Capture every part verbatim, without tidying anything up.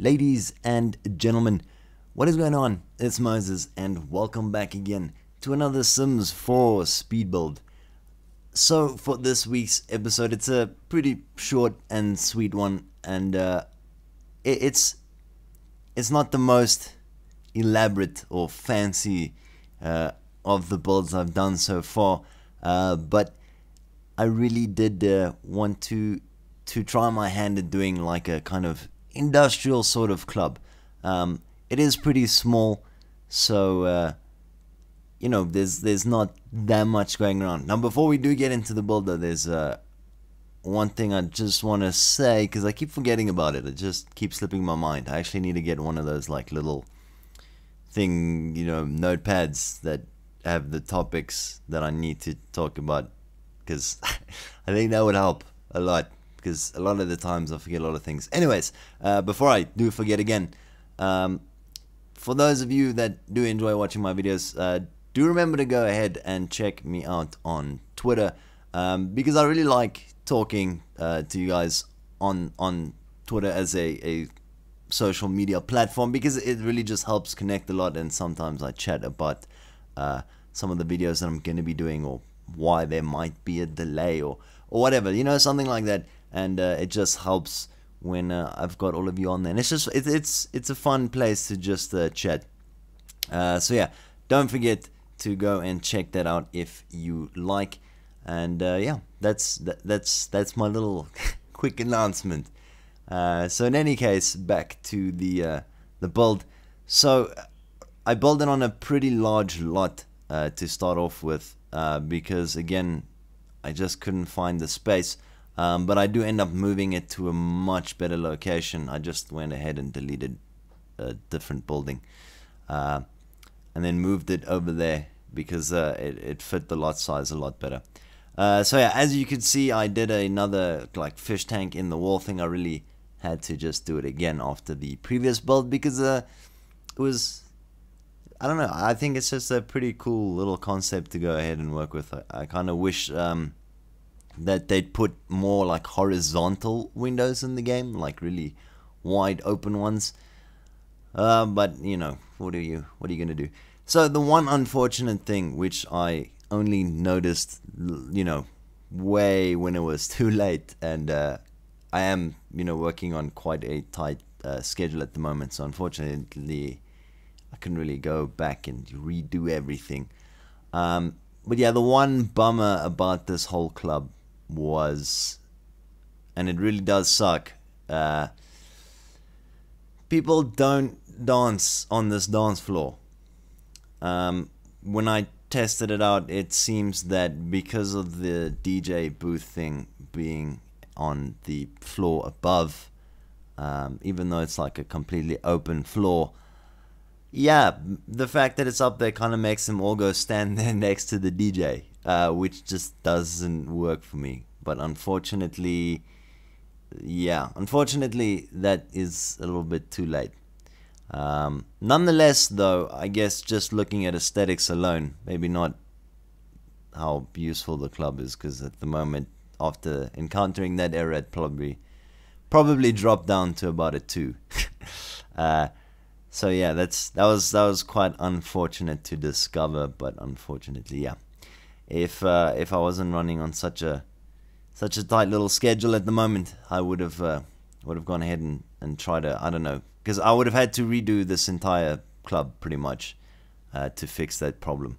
Ladies and gentlemen, what is going on? It's Moses and welcome back again to another Sims four speed build. So for this week's episode, it's a pretty short and sweet one, and uh, it, it's it's not the most elaborate or fancy uh, of the builds I've done so far, uh, but I really did uh, want to to try my hand at doing like a kind of industrial sort of club. Um, it is pretty small, so uh, you know, there's there's not that much going around. Now before we do get into the build though, there's uh, one thing I just want to say, because I keep forgetting about it. It just keeps slipping my mind. I actually need to get one of those like little thing, you know, notepads that have the topics that I need to talk about, because I think that would help a lot. Because a lot of the times I forget a lot of things. Anyways, uh, before I do forget again, um, for those of you that do enjoy watching my videos, uh, do remember to go ahead and check me out on Twitter, um, because I really like talking uh, to you guys on on Twitter as a, a social media platform, because it really just helps connect a lot, and sometimes I chat about uh, some of the videos that I'm going to be doing, or why there might be a delay, or, or whatever, you know, something like that. And uh, it just helps when uh, I've got all of you on there. And it's just, it, it's it's a fun place to just uh, chat. Uh, so yeah, don't forget to go and check that out if you like. And uh, yeah, that's that, that's that's my little quick announcement. Uh, so in any case, back to the uh, the build. So I built it on a pretty large lot uh, to start off with, uh, because again, I just couldn't find the space. Um, but I do end up moving it to a much better location. I just went ahead and deleted a different building, uh, and then moved it over there, because uh, it, it fit the lot size a lot better. Uh, so yeah, as you can see, I did another like fish tank in the wall thing. I really had to just do it again after the previous build, because uh, it was, I don't know, I think it's just a pretty cool little concept to go ahead and work with. I, I kind of wish Um, that they'd put more like horizontal windows in the game, like really wide open ones, uh, but you know, what are you what are you gonna do? So the one unfortunate thing, which I only noticed, you know, way when it was too late, and uh, I am, you know, working on quite a tight uh, schedule at the moment, so unfortunately I couldn't really go back and redo everything, um, but yeah, the one bummer about this whole club was, and it really does suck, uh, people don't dance on this dance floor. Um, when I tested it out, it seems that because of the D J booth thing being on the floor above, um, even though it's like a completely open floor, yeah, the fact that it's up there kind of makes them all go stand there next to the D J, uh, which just doesn't work for me. But unfortunately, yeah, unfortunately that is a little bit too late. Um, nonetheless though, I guess just looking at aesthetics alone, maybe not how useful the club is, because at the moment, after encountering that error, it probably, probably dropped down to about a two. uh, So yeah, that's that was that was quite unfortunate to discover, but unfortunately, yeah, if uh, if I wasn't running on such a such a tight little schedule at the moment, I would have uh, would have gone ahead and and tried to, I don't know, because I would have had to redo this entire club pretty much uh, to fix that problem.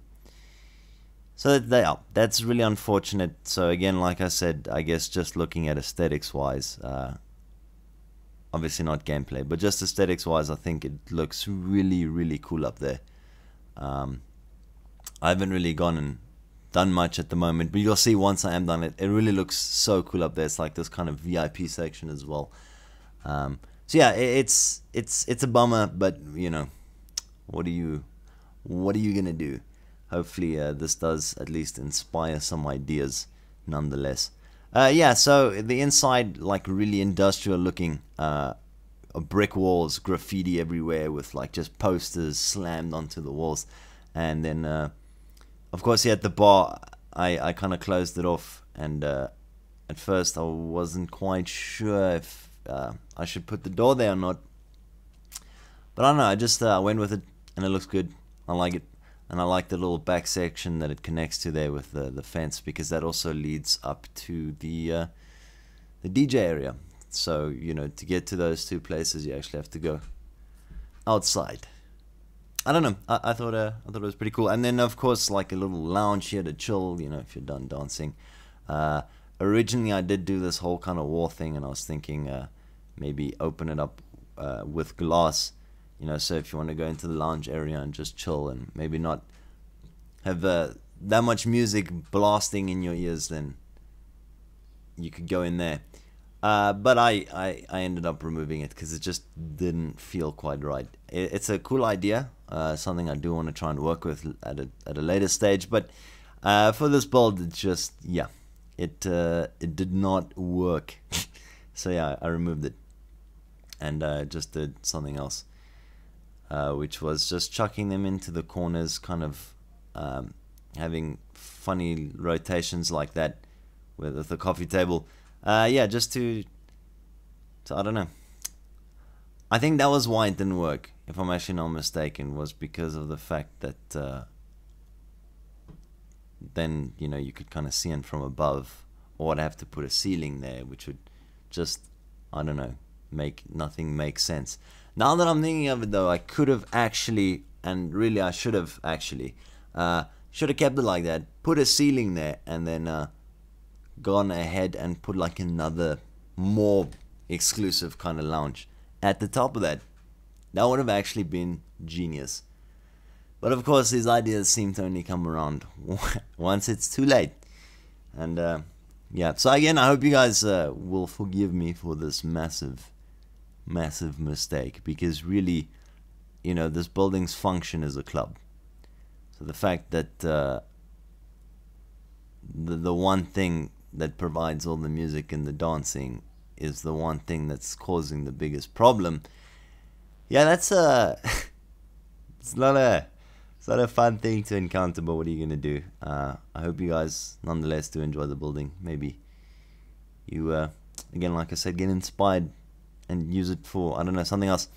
So that, yeah, that's really unfortunate. So again, like I said, I guess just looking at aesthetics wise. Uh, Obviously not gameplay, but just aesthetics-wise, I think it looks really, really cool up there. Um, I haven't really gone and done much at the moment, but you'll see once I am done it, it really looks so cool up there. It's like this kind of V I P section as well. Um, so yeah, it, it's it's it's a bummer, but you know, what are you what are you gonna do? Hopefully, uh, this does at least inspire some ideas, nonetheless. Uh, yeah, so the inside, like really industrial looking, uh, brick walls, graffiti everywhere with like just posters slammed onto the walls, and then uh, of course here at the bar, I, I kind of closed it off, and uh, at first I wasn't quite sure if uh, I should put the door there or not, But I don't know, I just uh, went with it and it looks good. I like it. And I like the little back section that it connects to there with the, the fence, because that also leads up to the uh, the D J area. So, you know, to get to those two places, you actually have to go outside. I don't know. I, I thought uh, I thought it was pretty cool. And then, of course, like a little lounge here to chill, you know, if you're done dancing. Uh, originally, I did do this whole kind of wall thing, and I was thinking uh, maybe open it up uh, with glass. You know, so if you want to go into the lounge area and just chill and maybe not have uh, that much music blasting in your ears, then you could go in there. Uh, but I, I, I ended up removing it because it just didn't feel quite right. It, it's a cool idea, uh, something I do want to try and work with at a, at a later stage. But uh, for this build, it just, yeah, it, uh, it did not work. So yeah, I removed it and uh, just did something else. Uh, which was just chucking them into the corners, kind of um, having funny rotations like that with the coffee table. Uh, yeah, just to, to, I don't know. I think that was why it didn't work, if I'm actually not mistaken, was because of the fact that uh, then, you know, you could kind of see in from above, or I'd have to put a ceiling there, which would just, I don't know, make nothing make sense. Now that I'm thinking of it though, I could have actually, and really I should have actually, uh, should have kept it like that, put a ceiling there, and then uh, gone ahead and put like another more exclusive kind of lounge at the top of that. That would have actually been genius. But of course these ideas seem to only come around once it's too late. And uh, yeah, so again, I hope you guys uh, will forgive me for this massive massive mistake, because really, you know, this building's function is a club. So the fact that uh, the, the one thing that provides all the music and the dancing is the one thing that's causing the biggest problem. Yeah, that's a it's not a it's not a fun thing to encounter, but what are you gonna do? uh, I hope you guys nonetheless do enjoy the building. Maybe you uh, again, like I said, get inspired and use it for, I don't know, something else.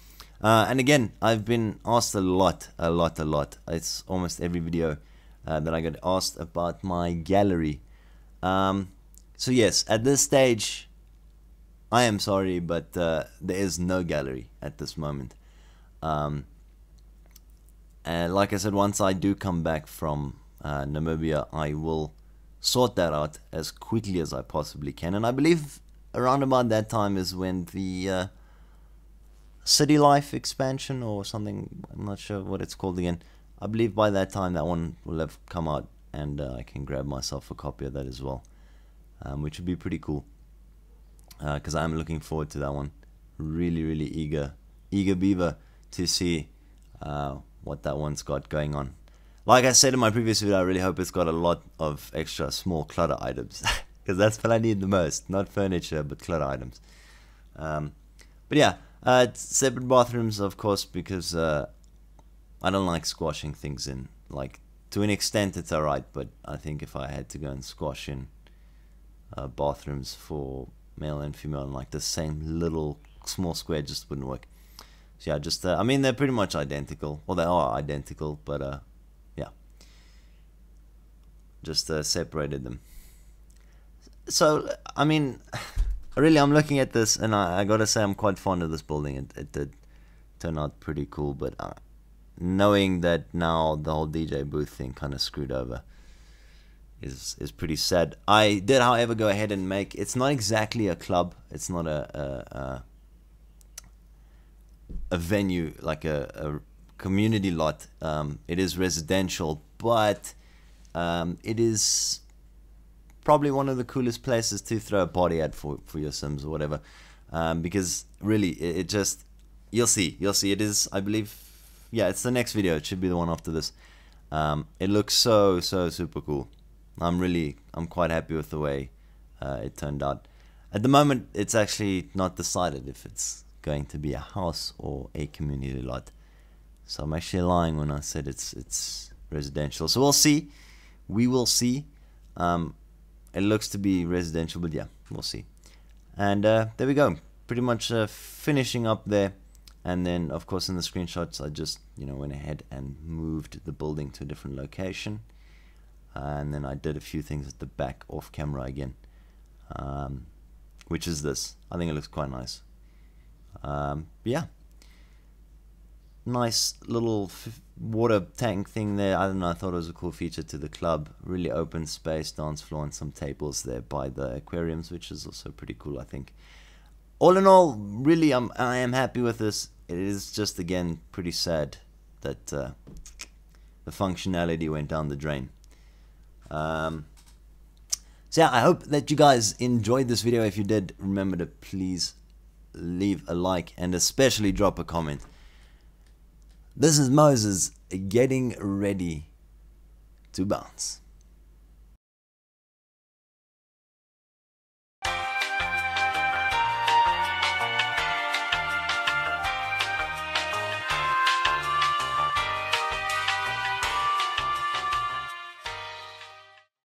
Uh, and again, I've been asked a lot, a lot, a lot. It's almost every video uh, that I got asked about my gallery. Um, so yes, at this stage, I am sorry, but uh, there is no gallery at this moment. Um, and like I said, once I do come back from uh, Namibia, I will sort that out as quickly as I possibly can. And I believe around about that time is when the uh, City Life expansion or something, I'm not sure what it's called again. I believe by that time that one will have come out, and uh, I can grab myself a copy of that as well, um, which would be pretty cool, because uh, I'm looking forward to that one. Really, really eager, eager beaver to see uh, what that one's got going on. Like I said in my previous video, I really hope it's got a lot of extra small clutter items. Because that's what I need the most. Not furniture, but clutter items. Um, but yeah, uh, separate bathrooms, of course, because uh, I don't like squashing things in. Like, to an extent, it's alright, but I think if I had to go and squash in uh, bathrooms for male and female in like the same little small square, just wouldn't work. So yeah, just, uh, I mean, they're pretty much identical. Well, they are identical, but uh, yeah. Just uh, separated them. So, I mean, really, I'm looking at this, and I, I gotta say I'm quite fond of this building. It, it did turn out pretty cool, but uh, knowing that now the whole D J booth thing kind of screwed over is is pretty sad. I did, however, go ahead and make, it's not exactly a club, it's not a a, a, a venue, like a, a community lot. Um, it is residential, but um, it is probably one of the coolest places to throw a party at for, for your Sims or whatever, um, because really it, it just, you'll see, you'll see, it is, I believe, yeah, it's the next video, it should be the one after this. Um, it looks so, so super cool. I'm really, I'm quite happy with the way uh, it turned out. At the moment it's actually not decided if it's going to be a house or a community lot, so I'm actually lying when I said it's, it's residential, so we'll see, we will see. um, It looks to be residential, but yeah, we'll see. And uh, there we go. Pretty much uh, finishing up there. And then, of course, in the screenshots, I just, you know, went ahead and moved the building to a different location. Uh, and then I did a few things at the back off camera again, um, which is this. I think it looks quite nice. Um, yeah. Nice little f water tank thing there. I don't know, I thought it was a cool feature to the club. Really open space, dance floor, and some tables there by the aquariums, which is also pretty cool, I think. All in all, really, I'm, I am happy with this. It is just, again, pretty sad that uh, the functionality went down the drain. Um, so yeah, I hope that you guys enjoyed this video. If you did, remember to please leave a like and especially drop a comment. This is Moses getting ready to bounce.